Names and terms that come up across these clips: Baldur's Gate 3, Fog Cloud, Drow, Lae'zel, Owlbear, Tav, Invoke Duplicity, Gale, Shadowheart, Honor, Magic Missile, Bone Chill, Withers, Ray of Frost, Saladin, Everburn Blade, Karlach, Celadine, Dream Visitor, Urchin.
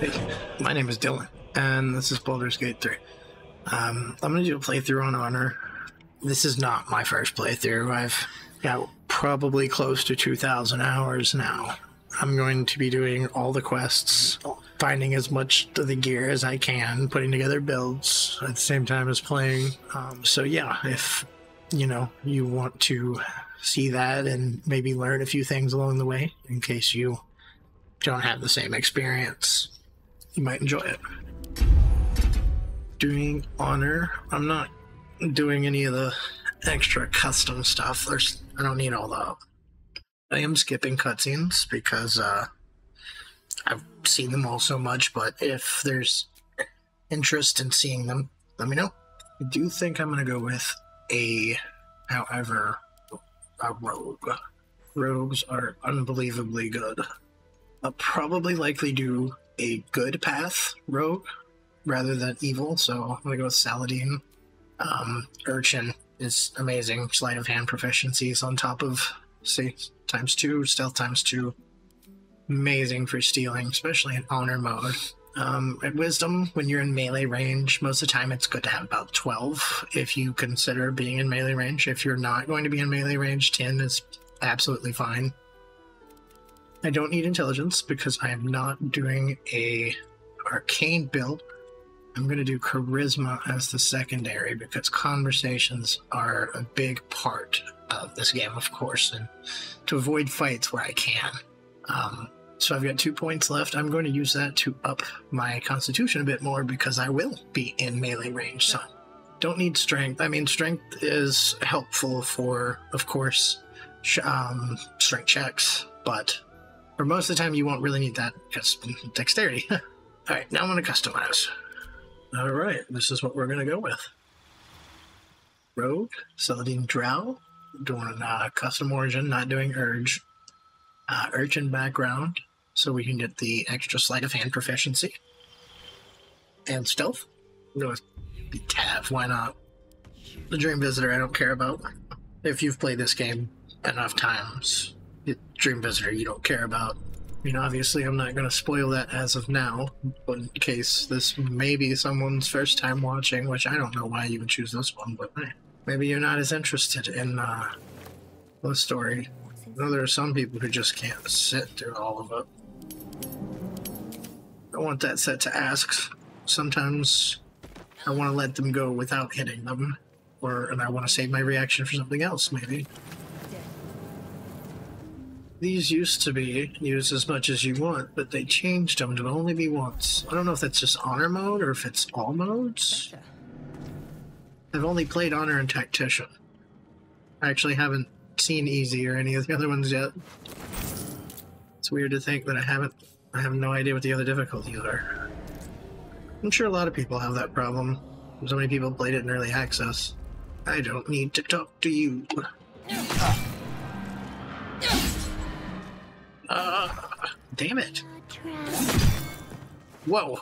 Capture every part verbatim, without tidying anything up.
Hey, my name is Dylan, and this is Baldur's Gate three. Um, I'm going to do a playthrough on Honor. This is not my first playthrough. I've got probably close to two thousand hours now. I'm going to be doing all the quests, finding as much of the gear as I can, putting together builds at the same time as playing. Um, so yeah, if you know you want to see that and maybe learn a few things along the way, in case you don't have the same experience, you might enjoy it. Doing Honor, I'm not doing any of the extra custom stuff. There's, I don't need all that. I am skipping cutscenes because uh, I've seen them all so much, but if there's interest in seeing them, let me know. I do think I'm going to go with a, however, a rogue. Rogues are unbelievably good. I'll probably likely do a good path rogue rather than evil, so I'm gonna go with Saladin. Um, Urchin is amazing. Sleight of hand proficiencies on top of, say, times two, stealth times two. Amazing for stealing, especially in honor mode. Um, at wisdom, when you're in melee range, most of the time it's good to have about twelve if you consider being in melee range. If you're not going to be in melee range, ten is absolutely fine. I don't need intelligence because I am not doing a arcane build. I'm going to do charisma as the secondary because conversations are a big part of this game, of course, and to avoid fights where I can. Um, so I've got two points left. I'm going to use that to up my constitution a bit more because I will be in melee range, so don't need strength. I mean, strength is helpful for, of course, sh um, strength checks, but for most of the time you won't really need that because dexterity. All right, now I'm going to customize. All right, this is what we're going to go with. Rogue, Celadine Drow, doing uh, custom origin, not doing urge. Uh, urchin background, so we can get the extra sleight of hand proficiency. And stealth. We'll go with Tav, why not? The Dream Visitor I don't care about. If you've played this game enough times, Dream Visitor you don't care about. I mean, obviously I'm not going to spoil that as of now, but in case this may be someone's first time watching, which I don't know why you would choose this one, but maybe you're not as interested in uh, the story. I know there are some people who just can't sit through all of it. I want that set to asks. Sometimes I want to let them go without hitting them, or and I want to save my reaction for something else, maybe. These used to be used as much as you want, but they changed them to only be once. I don't know if that's just honor mode or if it's all modes. I've only played honor and tactician. I actually haven't seen easy or any of the other ones yet. It's weird to think that I haven't. I have no idea what the other difficulties are. I'm sure a lot of people have that problem. So many people played it in early access. I don't need to talk to you. Uh, damn it. Whoa.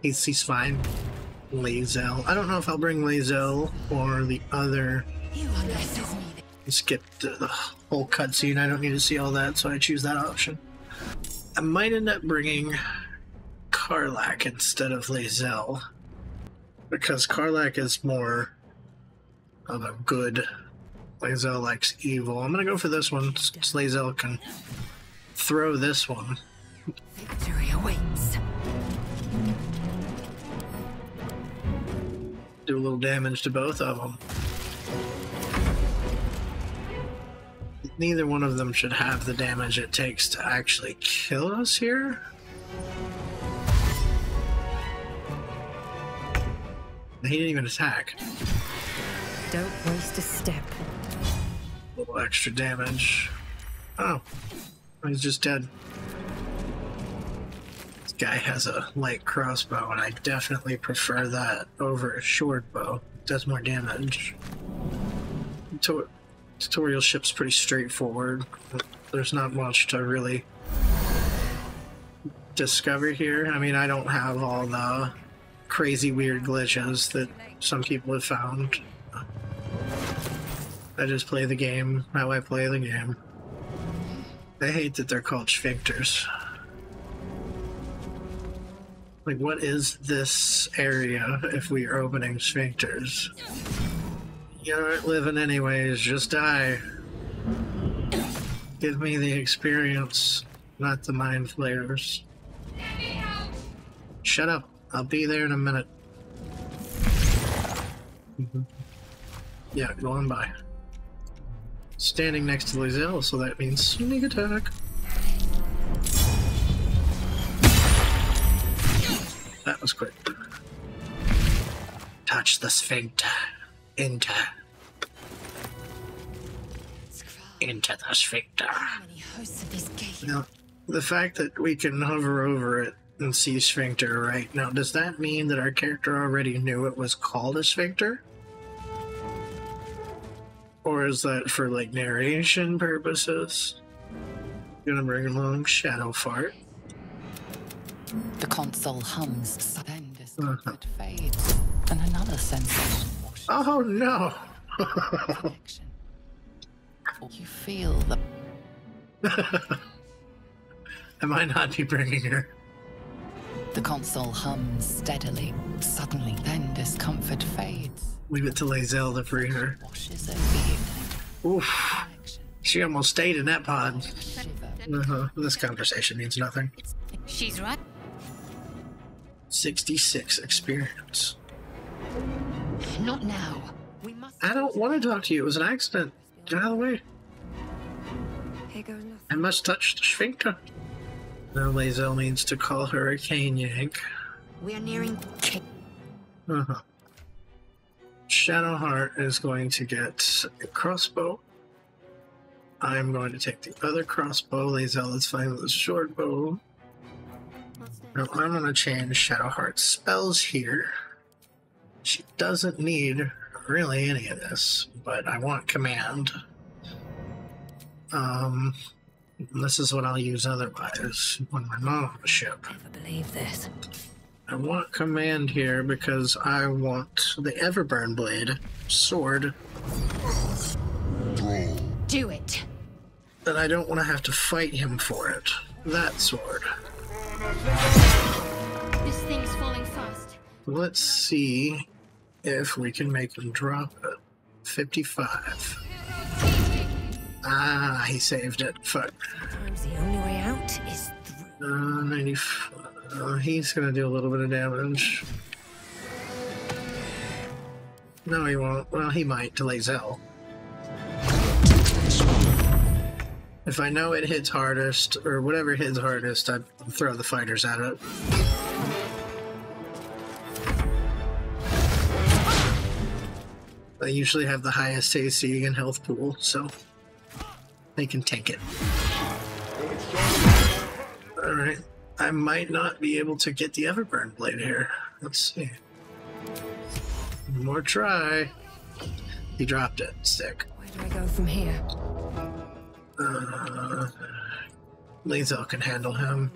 He's, he's fine. Lae'zel. I don't know if I'll bring Lae'zel or the other. I skipped the whole cutscene. I don't need to see all that, so I choose that option. I might end up bringing Karlach instead of Lae'zel because Karlach is more of a good. Lae'zel likes evil. I'm gonna go for this one since Lae'zel can throw this one. Victory awaits. Do a little damage to both of them. Neither one of them should have the damage it takes to actually kill us here. He didn't even attack. Don't waste a step. A little extra damage. Oh, he's just dead. This guy has a light crossbow, and I definitely prefer that over a short bow. It does more damage. Tutor tutorial ship's pretty straightforward. There's not much to really discover here. I mean, I don't have all the crazy weird glitches that some people have found. I just play the game how I play the game. I hate that they're called sphincters. Like, what is this area if we are opening sphincters? You aren't living anyways, just die. Give me the experience, not the mind flayers. Shut up, I'll be there in a minute. Mm-hmm. Yeah, go on by. Standing next to Lae'zel, so that means sneak attack. That was quick. Touch the sphincter. Enter. Into the sphincter. Now, the fact that we can hover over it and see sphincter, right? Now, does that mean that our character already knew it was called a sphincter? Or is that for, like, narration purposes? Gonna bring along Shadowheart. The console hums, splendors, uh-huh. fades, and another sensation. Oh no! You feel the. I might not be bringing her. The console hums steadily. Suddenly, then discomfort fades. Leave it to Lae'zel to free her. Oof. She almost stayed in that pod. Uh-huh. This conversation means nothing. She's right. sixty-six experience. Not now. We must. I don't want to talk to you. It was an accident. Get out of the way. I must touch the sphincter. Now Lae'zel needs to call her a cane yank. We are nearing. Uh-huh. Shadowheart is going to get a crossbow. I'm going to take the other crossbow. Lae'zel is fine with the short bow. Now I'm going to change Shadowheart's spells here. She doesn't need really any of this, but I want command. Um, this is what I'll use otherwise when we're not on the ship. Never believe this. I want command here because I want the Everburn Blade sword. Do it. And I don't want to have to fight him for it. That sword. This thing's falling fast. Let's see if we can make him drop it. fifty-five. Ah, he saved it. Fuck. Sometimes the only way out is through. Uh, ninety-five. Uh, he's gonna do a little bit of damage. No, he won't. Well, he might to Lae'zel. If I know it hits hardest, or whatever hits hardest, I throw the fighters at it. I usually have the highest A C and health pool, so they can take it. Alright. I might not be able to get the Everburn Blade here. Let's see. One more try. He dropped it. Sick. Where do I go from here? Uh, Lae'zel can handle him.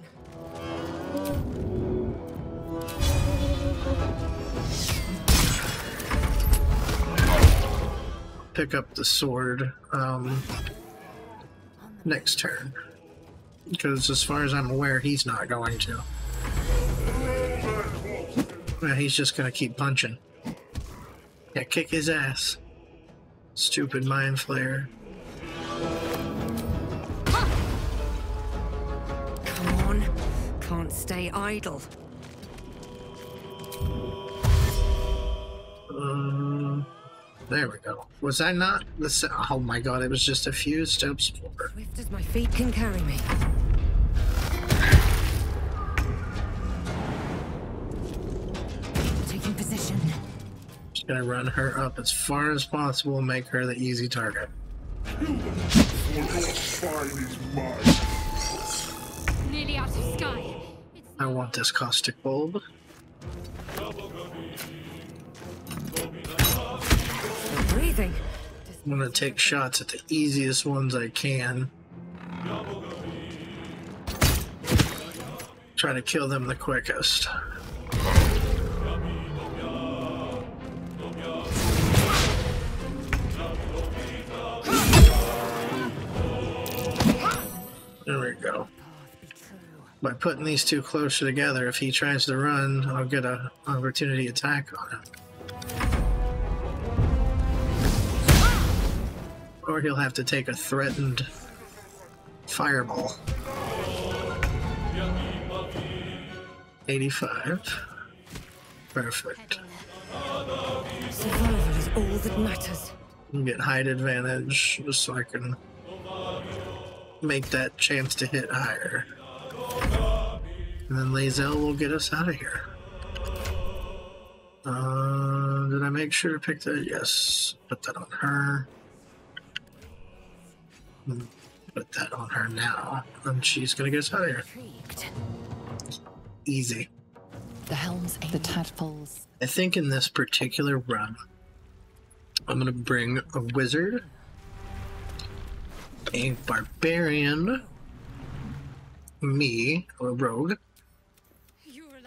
Pick up the sword um, next turn. Because as far as I'm aware, he's not going to. Well, he's just going to keep punching. Yeah, kick his ass. Stupid mind flayer. Come on. Can't stay idle. Um, there we go. Was I not the... Oh my god, it was just a few steps forward. Swift as my feet can carry me. Gonna run her up as far as possible and make her the easy target. Nearly out of sky. I want this caustic bulb. Breathing. I'm gonna take shots at the easiest ones I can. Try to kill them the quickest. There we go. By putting these two closer together, if he tries to run, I'll get an opportunity attack on him. Or he'll have to take a threatened fireball. eighty-five. Perfect. Survival is all that matters. Get height advantage just so I can make that chance to hit higher. And then Lae'zel will get us out of here. Uh, did I make sure to pick that? Yes. Put that on her. Put that on her now. And she's gonna get us out of here. Easy. The helms, the tadpoles. I think in this particular run, I'm gonna bring a wizard, a barbarian, me, or rogue,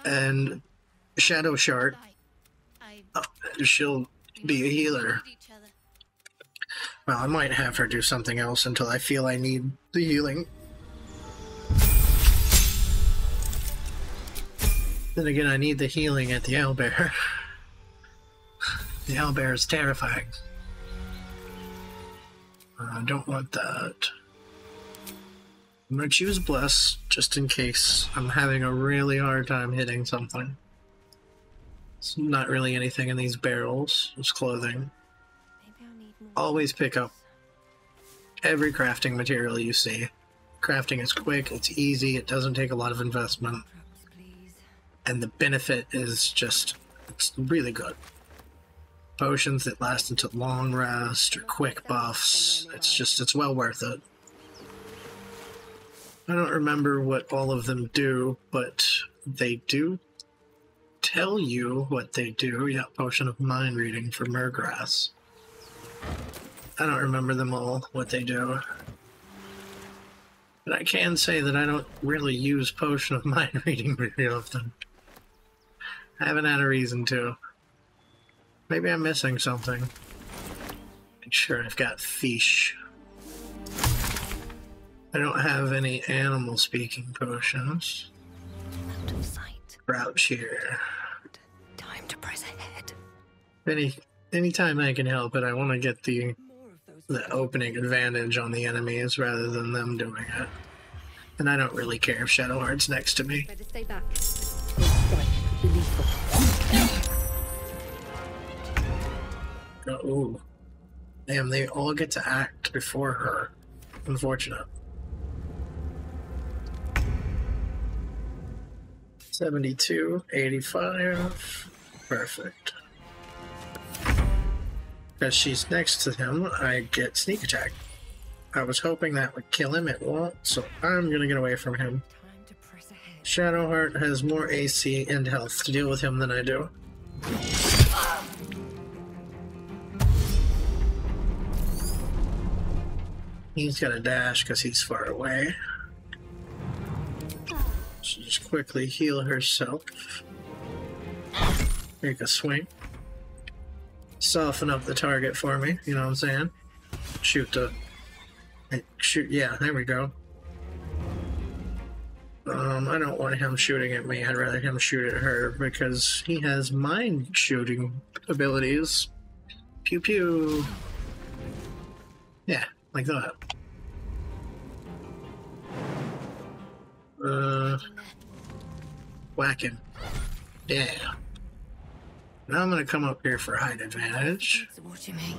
and Shadowheart. Oh, she'll be a healer. Well, I might have her do something else until I feel I need the healing. Then again, I need the healing at the Owlbear. The Owlbear is terrifying. I don't want that. I'm going to choose Bless, just in case I'm having a really hard time hitting something. It's not really anything in these barrels, it's clothing. Always pick up every crafting material you see. Crafting is quick, it's easy, it doesn't take a lot of investment. And the benefit is just, it's really good. Potions that last until long rest or quick buffs, it's just, it's well worth it. I don't remember what all of them do, but they do tell you what they do. Yeah, Potion of Mind Reading for Murgrass. I don't remember them all, what they do. But I can say that I don't really use Potion of Mind Reading very often. I haven't had a reason to. Maybe I'm missing something. Make sure I've got fish. I don't have any animal speaking potions. Out of sight. Crouch here. Time to press ahead. Any anytime I can help it, I want to get the the opening advantage on the enemies rather than them doing it. And I don't really care if Shadowheart's next to me. Better stay back. Oh, ooh. Damn, they all get to act before her. Unfortunate. seventy-two, eighty-five, perfect. Because she's next to him, I get sneak attack. I was hoping that would kill him, it won't, so I'm going to get away from him. Shadowheart has more A C and health to deal with him than I do. He's got a dash because he's far away. She'll just quickly heal herself. Make a swing. Soften up the target for me, you know what I'm saying? Shoot the... Shoot, yeah, there we go. Um, I don't want him shooting at me, I'd rather him shoot at her because he has mind shooting abilities. Pew pew! Yeah. Like that. Uh, whack him. Yeah. Now I'm gonna come up here for height advantage. What do you mean?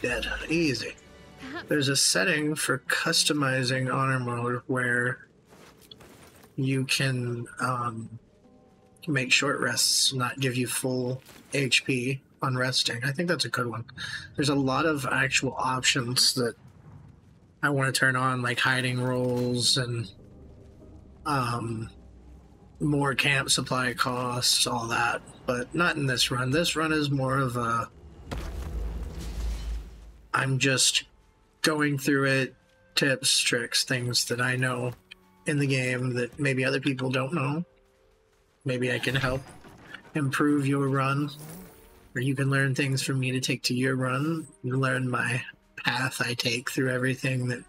Dead. Easy. There's a setting for customizing honor mode where you can um, make short rests not give you full H P. On resting. I think that's a good one. There's a lot of actual options that I want to turn on, like hiding rolls and um, more camp supply costs, all that, but not in this run. This run is more of a I'm just going through it, tips, tricks, things that I know in the game that maybe other people don't know. Maybe I can help improve your run. Or you can learn things from me to take to your run. You learn my path I take through everything that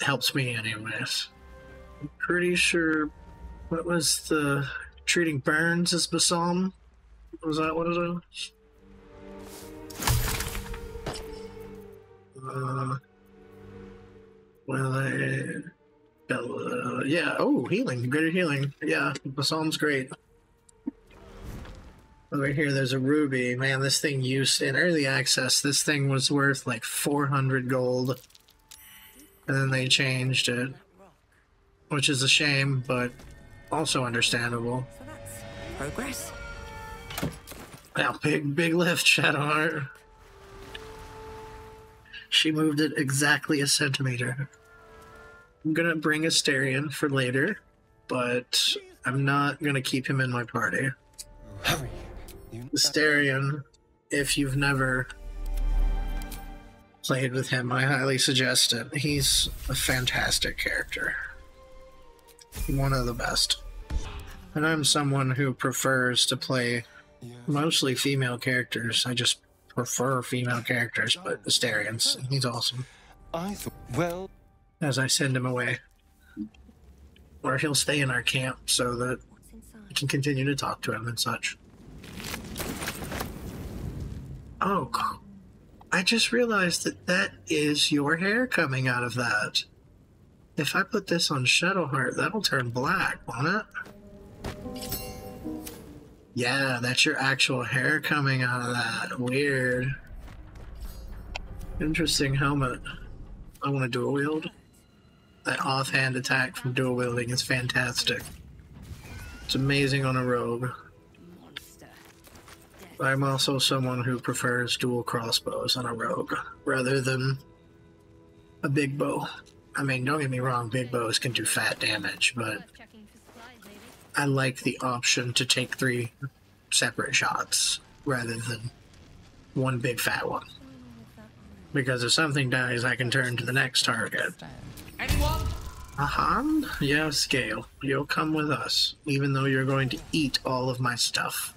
helps me anyways. I'm pretty sure, what was the, treating burns as balsam? Was that what it was? Uh, well, I, uh, yeah, oh, healing, greater healing. Yeah, balsam's great. Over here, there's a ruby. Man, this thing used in early access, this thing was worth like four hundred gold. And then they changed it, which is a shame, but also understandable. So that's progress. Now, big, big lift, Shadowheart. She moved it exactly a centimeter. I'm gonna bring Asterion for later, but I'm not gonna keep him in my party. Hurry. Asterion, if you've never played with him, I highly suggest it. He's a fantastic character. One of the best. And I'm someone who prefers to play mostly female characters. I just prefer female characters, but Asterion's, he's awesome. I thought, well, as I send him away. Or he'll stay in our camp so that I can continue to talk to him and such. Oh, I just realized that that is your hair coming out of that. If I put this on Shadowheart, that'll turn black, won't it? Yeah, that's your actual hair coming out of that. Weird. Interesting helmet. I want to dual wield. That offhand attack from dual wielding is fantastic. It's amazing on a rogue. I'm also someone who prefers dual crossbows on a rogue rather than a big bow. I mean, don't get me wrong, big bows can do fat damage, but I like the option to take three separate shots rather than one big fat one. Because if something dies, I can turn to the next target. Anyone? Uh-huh. Yes, Gale. You'll come with us, even though you're going to eat all of my stuff.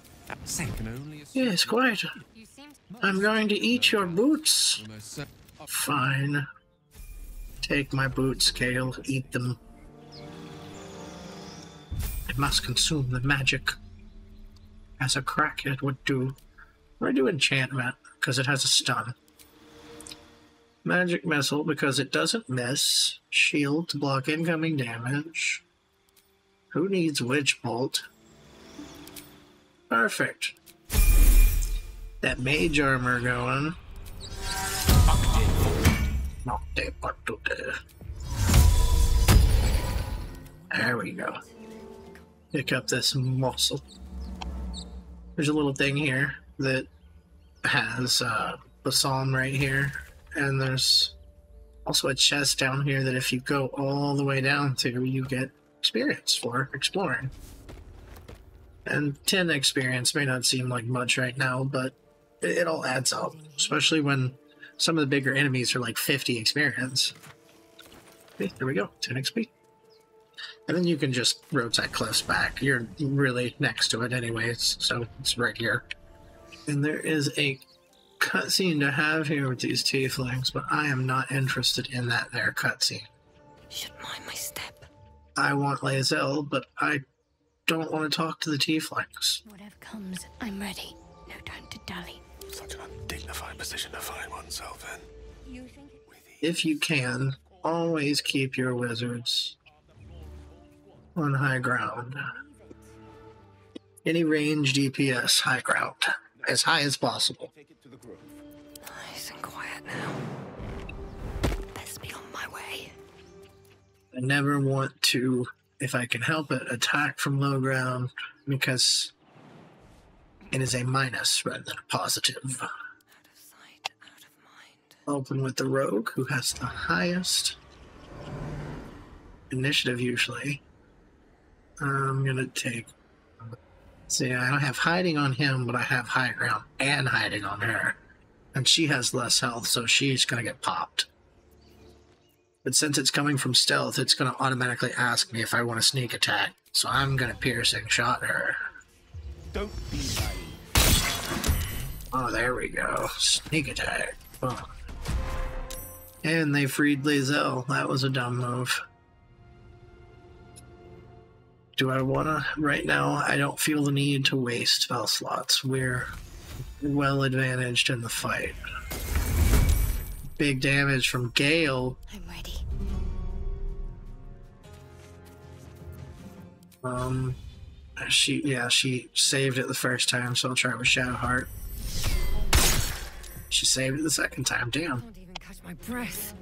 Yes, quite. I'm going to eat your boots. Fine. Take my boots, Gale. Eat them. It must consume the magic, as a crackhead would do. I do enchantment, because it has a stun. Magic Missile, because it doesn't miss. Shield to block incoming damage. Who needs Witch Bolt? Perfect. That mage armor going. There we go. Pick up this muscle. There's a little thing here that has uh, balsam right here, and there's also a chest down here that if you go all the way down to, you get experience for exploring. And ten experience may not seem like much right now, but it, it all adds up, especially when some of the bigger enemies are like fifty experience. Okay, here we go, ten X P. And then you can just rotate cliffs back. You're really next to it anyways, so it's right here. And there is a cutscene to have here with these tieflings, but I am not interested in that there cutscene. Should mind my step. I want Lae'zel, but I don't want to talk to the tieflings. Whatever comes, I'm ready. No time to dally. Such an undignified position to find oneself in. You think if you can, always keep your wizards on high ground. Any range D P S high ground. As high as possible. Nice and quiet now. Best be on my way. I never want to, if I can help it, attack from low ground, because it is a minus rather than a positive. Out of sight, out of mind. Open with the rogue who has the highest initiative usually. I'm gonna take. See, I don't have hiding on him, but I have high ground and hiding on her. And she has less health, so she's gonna get popped. But since it's coming from stealth, it's gonna automatically ask me if I want to sneak attack. So I'm gonna piercing shot her. Don't be naive. Oh, there we go. Sneak attack. Oh, And they freed Lae'zel. That was a dumb move. Do I want to? Right now, I don't feel the need to waste spell slots. We're well advantaged in the fight. Big damage from Gale. I'm ready. Um, she, yeah, she saved it the first time, so I'll try with Shadowheart. She saved it the second time. Damn. I don't even catch my breath.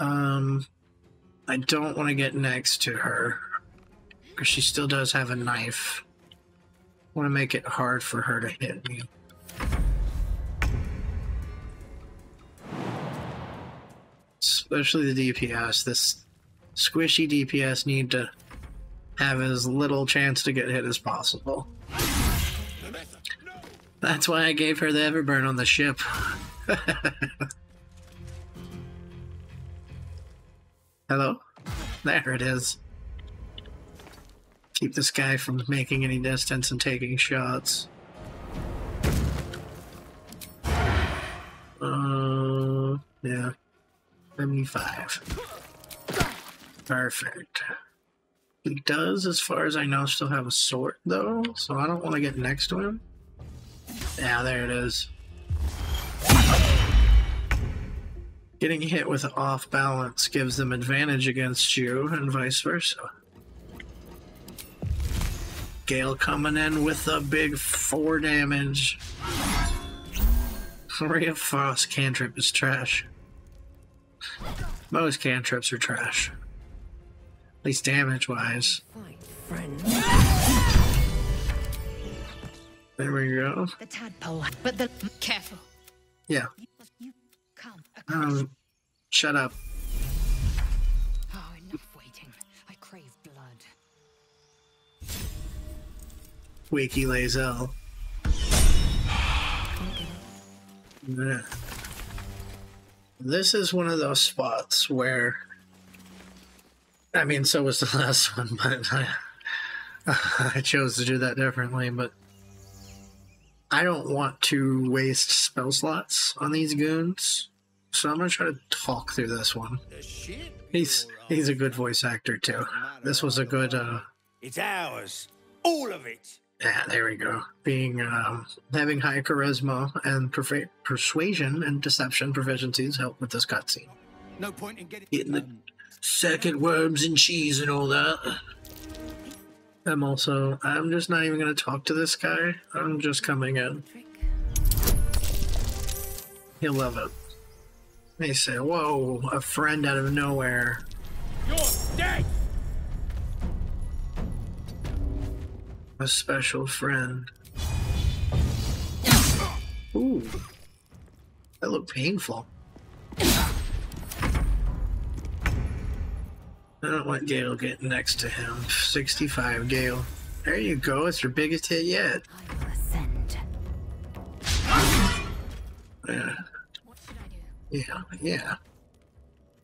Um, I don't want to get next to her. Because she still does have a knife. I want to make it hard for her to hit me. Especially the D P S. This squishy D P S need to have as little chance to get hit as possible. That's why I gave her the Everburn on the ship. Hello? There it is. Keep this guy from making any distance and taking shots. Uh, yeah. seventy-five. Perfect. He does, as far as I know, still have a sword, though, so I don't want to get next to him. Yeah, there it is. Getting hit with off balance gives them advantage against you, and vice versa. Gale coming in with a big four damage. Ray of Frost cantrip is trash. Most cantrips are trash. At least damage-wise. There we go. The tadpole, but the careful. Yeah. Um, shut up. Oh, enough waiting. I crave blood. Wakey Lae'zel. Yeah. This is one of those spots where, I mean, so was the last one, but I, I chose to do that differently, but I don't want to waste spell slots on these goons, so I'm going to try to talk through this one. He's, he's a good voice actor, too. This was a good, uh... It's ours. All of it. Yeah, there we go. Being um, having high charisma and perf persuasion and deception proficiencies help with this cutscene. No point in getting, getting the second worms and cheese and all that. I'm also. I'm just not even going to talk to this guy. I'm just coming in. He'll love it. They say, "Whoa, a friend out of nowhere." You're dead. A special friend. Ooh. That looked painful. I don't want Gale getting next to him. sixty-five, Gale. There you go. It's your biggest hit yet. I will ascend. Yeah. What should I do? Yeah, yeah.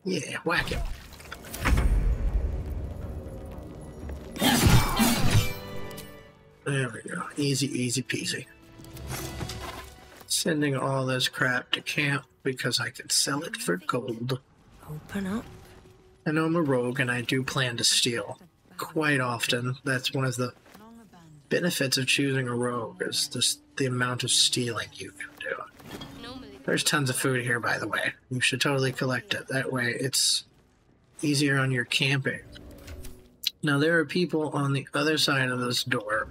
Yeah, whack it. There we go. Easy, easy peasy. Sending all this crap to camp because I could sell it for gold. Open up. I know I'm a rogue and I do plan to steal. Quite often. That's one of the benefits of choosing a rogue is just the amount of stealing you can do. There's tons of food here, by the way. You should totally collect it. That way it's easier on your camping. Now there are people on the other side of this door.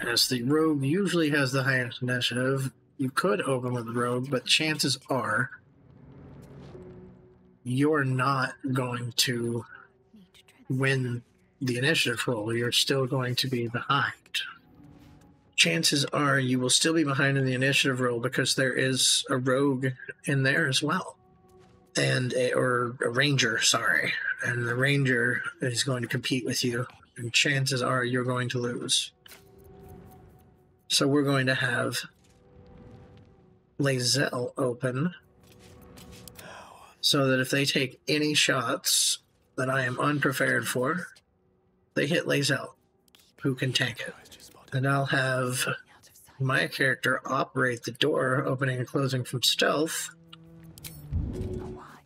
As the rogue usually has the highest initiative, you could open with the rogue, but chances are you're not going to win the initiative roll. You're still going to be behind. Chances are you will still be behind in the initiative roll because there is a rogue in there as well. And a, or a ranger, sorry. And the ranger is going to compete with you. And chances are you're going to lose. So we're going to have Lae'zel open so that if they take any shots that I am unprepared for, they hit Lae'zel, who can tank it. And I'll have my character operate the door, opening and closing from stealth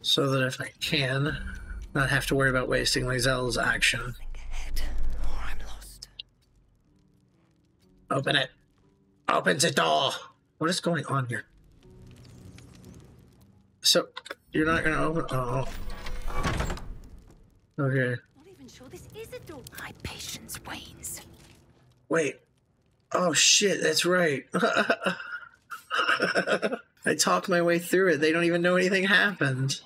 so that if I can, not have to worry about wasting Lae'zel's action. Or I'm lost. Open it. Open the door. What is going on here? So you're not gonna open. Oh. Okay. Not even sure this is a door. My patience wanes. Wait. Oh shit! That's right. I talked my way through it. They don't even know anything happened.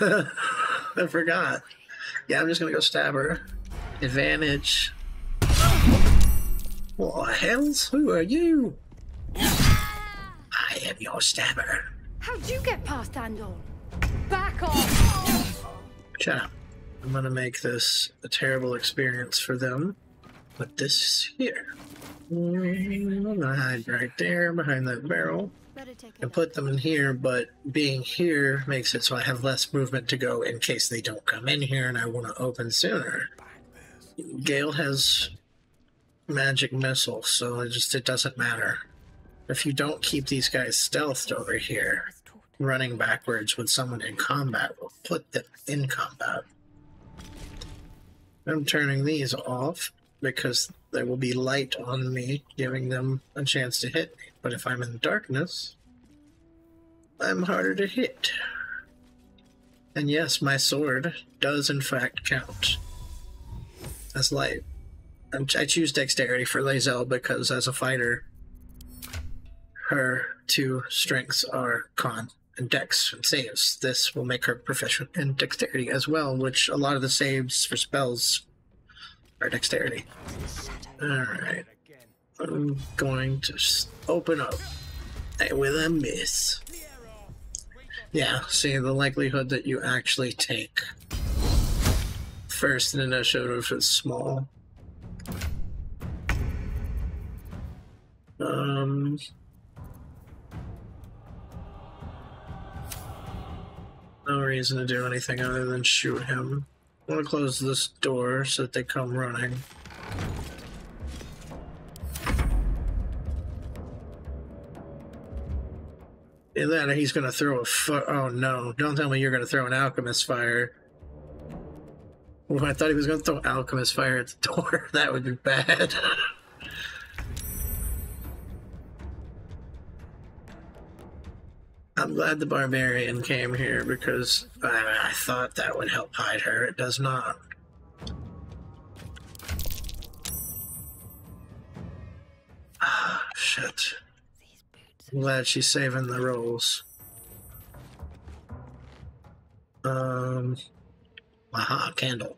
I forgot. Yeah, I'm just gonna go stab her. Advantage. What the hells? Who are you? I am your stabber. How'd you get past Andor? Back off! Shut up. I'm gonna make this a terrible experience for them. Put this here. I'm gonna hide right there behind that barrel. And put them in here, but being here makes it so I have less movement to go in case they don't come in here and I want to open sooner. Gale has magic missile, so it just it doesn't matter. If you don't keep these guys stealthed over here, running backwards with someone in combat will put them in combat. I'm turning these off because they will be light on me, giving them a chance to hit me. But if I'm in darkness, I'm harder to hit. And yes, my sword does in fact count as light. I'm, I choose dexterity for Lae'zel because as a fighter, her two strengths are con and dex and saves. This will make her proficient in dexterity as well, which a lot of the saves for spells are dexterity. Alright, I'm going to open up with a miss. Yeah, see the likelihood that you actually take. First, then I showed if it's small. Um, no reason to do anything other than shoot him. I want to close this door so that they come running. And then he's going to throw a fu- oh no, don't tell me you're going to throw an alchemist fire. Well, I thought he was going to throw alchemist fire at the door. That would be bad. I'm glad the barbarian came here because I, I thought that would help hide her. It does not. Ah, shit. I'm glad she's saving the rolls. Um, aha, candle.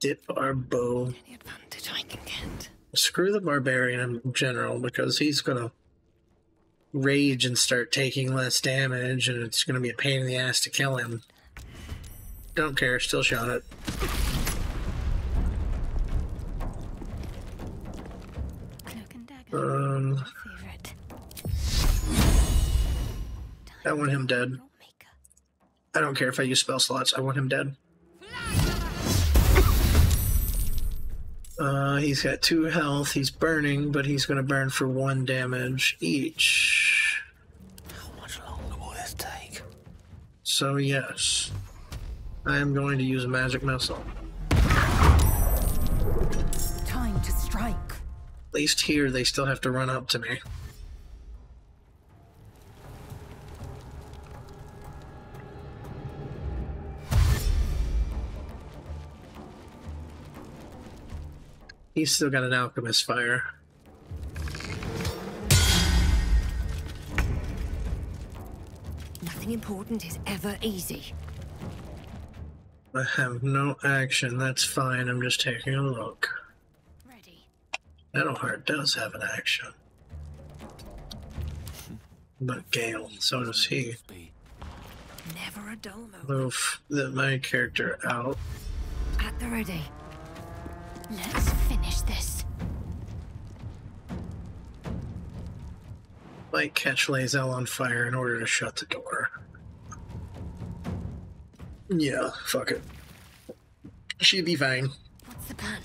Dip our bow. Any advantage I can get. Screw the barbarian in general because he's gonna rage and start taking less damage, and it's gonna be a pain in the ass to kill him. Don't care, still shot it. Um, I want him dead. I don't care if I use spell slots, I want him dead. Uh, he's got two health, he's burning, but he's gonna burn for one damage each. How much longer will this take? So yes, I am going to use a magic missile. Time to strike. At least here, they still have to run up to me. He's still got an alchemist fire. Nothing important is ever easy. I have no action. That's fine. I'm just taking a look. Shadowheart does have an action. But Gale, so does he. Never a dull moment. Move the, my character out. At the ready. Let's finish this. Might catch Lae'zel on fire in order to shut the door. Yeah, fuck it. She'd be fine. What's the plan?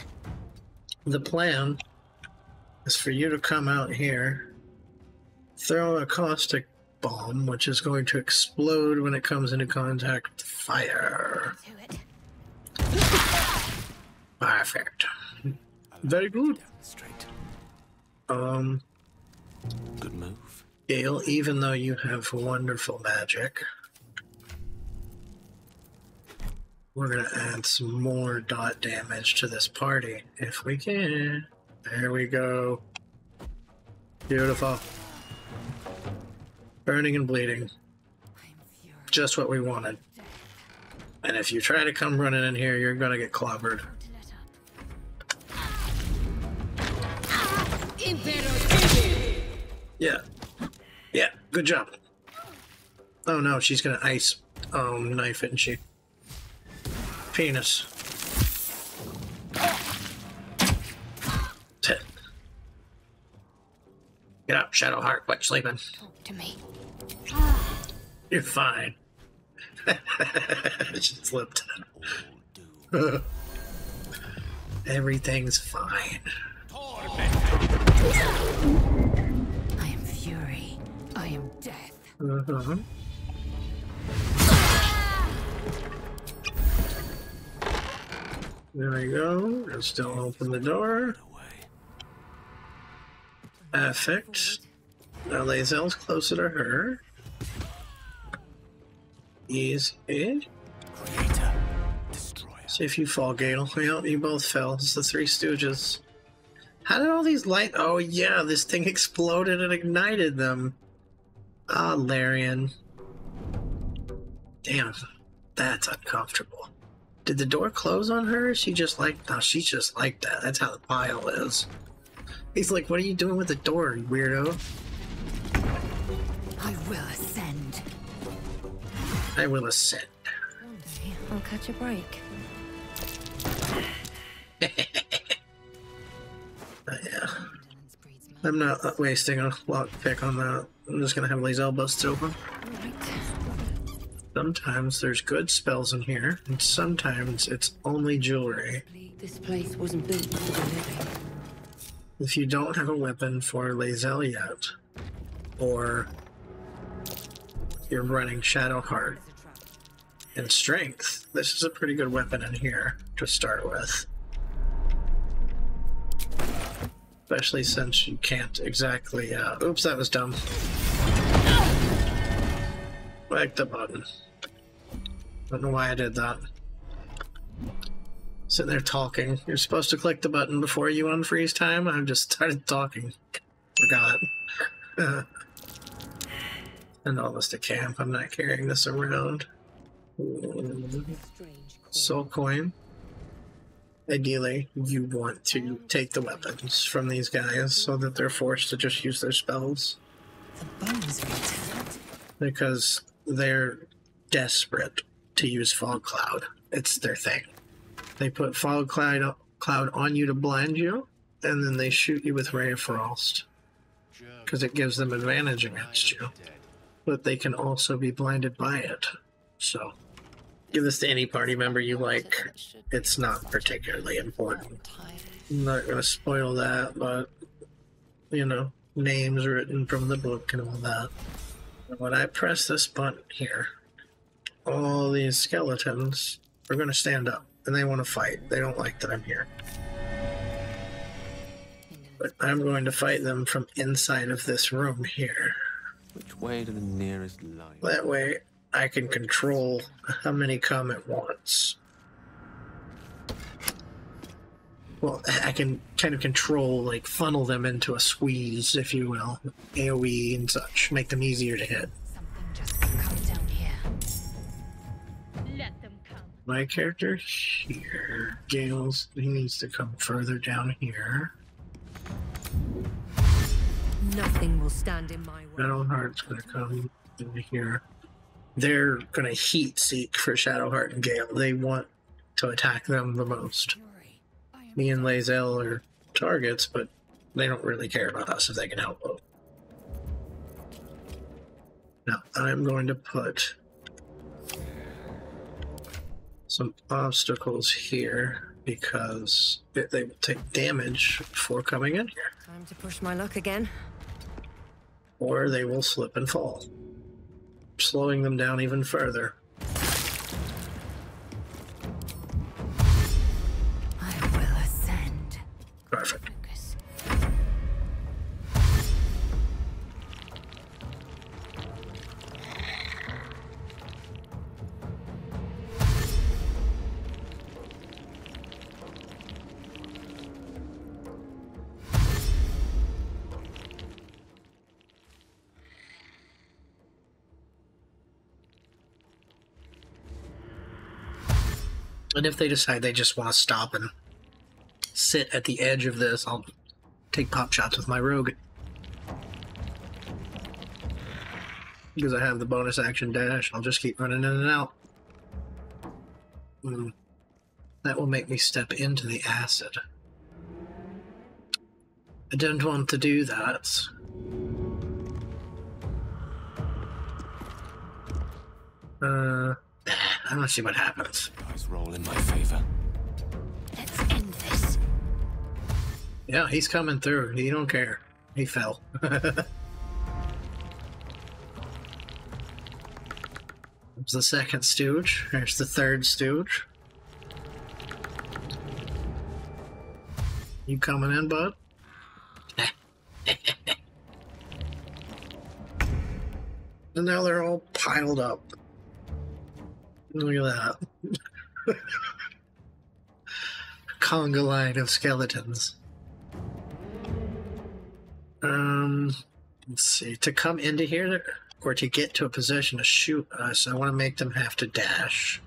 The plan... is for you to come out here throw a caustic bomb, which is going to explode when it comes into contact with fire. Perfect. Very good. Um, good move. Gale, even though you have wonderful magic, we're going to add some more dot damage to this party, if we can. There we go. Beautiful. Burning and bleeding. Just what we wanted. And if you try to come running in here, you're going to get clobbered. Yeah. Yeah, good job. Oh no, she's going to ice um, knife, isn't she? Penis. Get up, Shadowheart. Quit sleeping. Talk to me. You're fine. She slipped. Everything's fine. I am fury. I am death. Uh-huh. There we go. I'll still open the door. Affect. Now Lae'zel's closer to her. Ease it. Creator. Destroyer. See if you fall, Gale. Yeah, you both fell. It's the Three Stooges. How did all these light? Oh yeah, this thing exploded and ignited them. Ah, Larian. Damn, that's uncomfortable. Did the door close on her? She just like no, she's just like that. That's how the pile is. He's like, what are you doing with the door, you weirdo? I will ascend. I will ascend. One day I'll catch a break. uh, yeah. I'm not wasting a lockpick on that. I'm just gonna have Lae'zel bust open. Sometimes there's good spells in here, and sometimes it's only jewelry. This place wasn't built for the living. If you don't have a weapon for Lae'zel yet, or you're running Shadowheart and strength, this is a pretty good weapon in here to start with. Especially since you can't exactly, uh, oops, that was dumb. Like the button. Don't know why I did that. Sitting there talking. You're supposed to click the button before you unfreeze time. I've just started talking. Forgot. And all this to camp. I'm not carrying this around. Soul coin. Ideally, you want to take the weapons from these guys so that they're forced to just use their spells. Because they're desperate to use Fog Cloud. It's their thing. They put Fog Cloud cloud on you to blind you, and then they shoot you with Ray of Frost, because it gives them advantage against you. But they can also be blinded by it. So, give this to any party member you like. It's not particularly important. I'm not going to spoil that, but, you know, names written from the book and all that. And when I press this button here, all these skeletons are going to stand up. And they want to fight. They don't like that I'm here. But I'm going to fight them from inside of this room here. Which way to the nearest light? That way I can control how many come at once. Well, I can kind of control, like, funnel them into a squeeze, if you will. AoE and such. Make them easier to hit. My character here, Gale's, he needs to come further down here. Nothing will stand in my way. Shadowheart's gonna come in here. They're gonna heat seek for Shadowheart and Gale. They want to attack them the most. Me and Lae'zel are targets, but they don't really care about us if they can help them. Now I'm going to put some obstacles here because they, they will take damage for coming in here. Time to push my luck again. or they will slip and fall, slowing them down even further. I will ascend. Perfect. Focus. And if they decide they just want to stop and sit at the edge of this, I'll take pop shots with my rogue. Because I have the bonus action dash, I'll just keep running in and out. Mm. That will make me step into the acid. I don't want to do that. Uh... I want to see what happens. Eyes roll in my favor. Let's end this. Yeah, he's coming through. He don't care. He fell. There's the second stooge. There's the third stooge. You coming in, bud? And now they're all piled up. Look at that. Conga line of skeletons. Um, let's see. To come into here, or to get to a position to shoot us, I want to make them have to dash.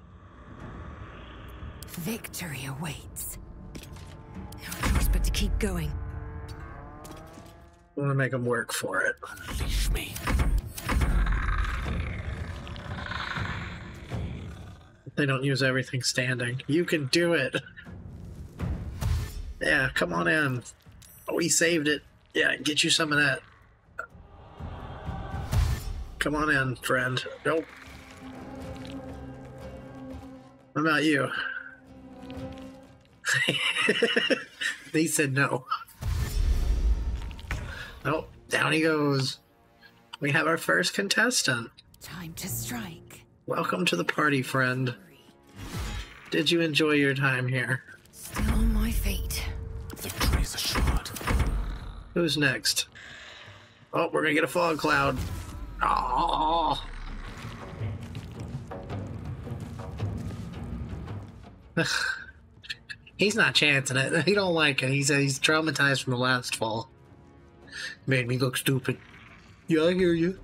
Victory awaits. No choice but to keep going. I want to make them work for it. Unleash me. They don't use everything standing. You can do it. Yeah, come on in. Oh, he saved it. Yeah, get you some of that. Come on in, friend. Nope. What about you? They said no. Nope. Down he goes. We have our first contestant. Time to strike. Welcome to the party, friend. Did you enjoy your time here? Still on my feet. Victory's assured. Who's next? Oh, we're gonna get a fog cloud. Oh. He's not chancing it. He don't like it. He's he's traumatized from the last fall. Made me look stupid. Yeah, I hear you.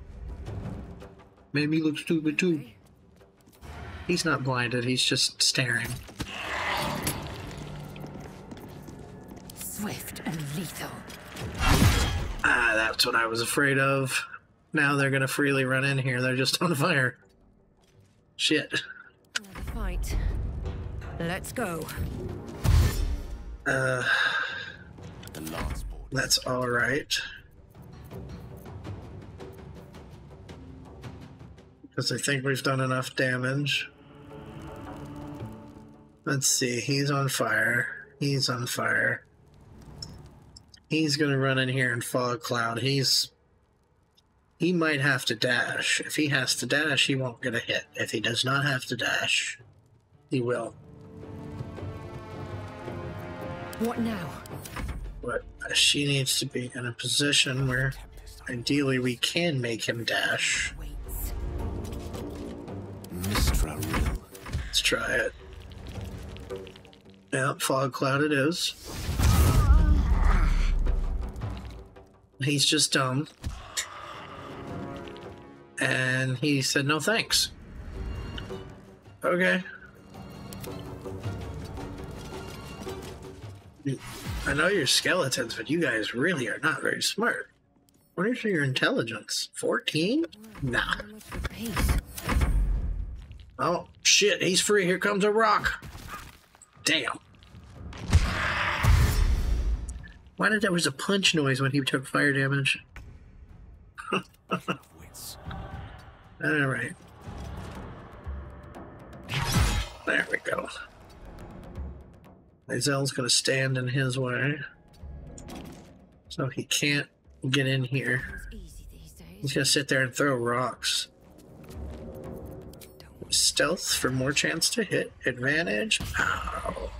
Made me look stupid too. He's not blinded, he's just staring. Swift and lethal. Ah, that's what I was afraid of. Now they're gonna freely run in here, they're just on fire. Shit. Another fight. Let's go. Uh, that's alright. Because I think we've done enough damage. Let's see, he's on fire. He's on fire. He's gonna run in here in fog cloud. He's he might have to dash. If he has to dash, he won't get a hit. If he does not have to dash, he will. What now? But she needs to be in a position where ideally we can make him dash. Let's try it. Yeah, fog cloud it is. He's just dumb. And he said no thanks. Okay. I know you're skeletons, but you guys really are not very smart. What is your intelligence? fourteen? Nah. Oh, shit, he's free. Here comes a rock. Damn. Why did there was a punch noise when he took fire damage? Alright. There we go. Lae'zel's gonna stand in his way. So he can't get in here. It's easy these days. He's gonna sit there and throw rocks. Stealth for more chance to hit. Advantage. Oh.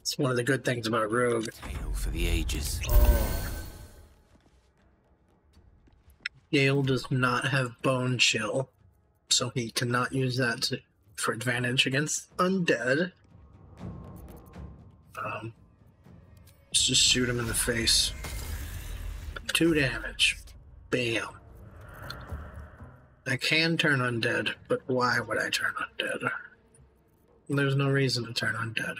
It's one of the good things about Rogue. Gale for the ages. Oh. Gale does not have Bone Chill, so he cannot use that to, for advantage against undead. Um, let's just shoot him in the face. Two damage. Bam. I can turn undead, but why would I turn undead? There's no reason to turn undead.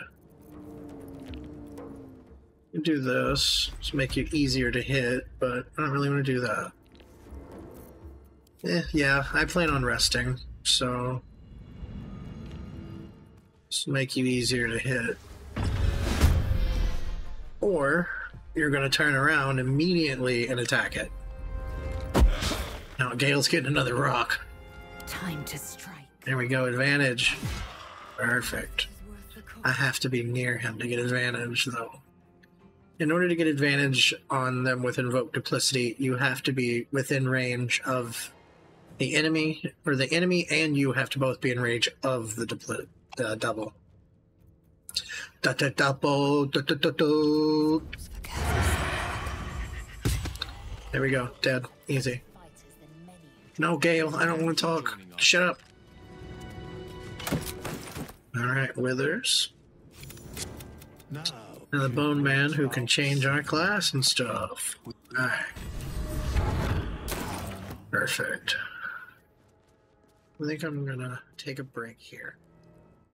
You do this to make you easier to hit, but I don't really want to do that. Eh, yeah, I plan on resting, so just make you easier to hit. Or you're going to turn around immediately and attack it. Now Gale's getting another rock. Time to strike. There we go, advantage. Perfect. I have to be near him to get advantage, though. In order to get advantage on them with Invoke Duplicity, you have to be within range of the enemy, or the enemy and you have to both be in range of the dupli uh, double. Da da double da da da do. There we go, dead, easy. No, Gale, I don't want to talk. Shut up. All right, Withers. Now the Bone Man who can change our class and stuff. All right. Perfect. I think I'm gonna take a break here.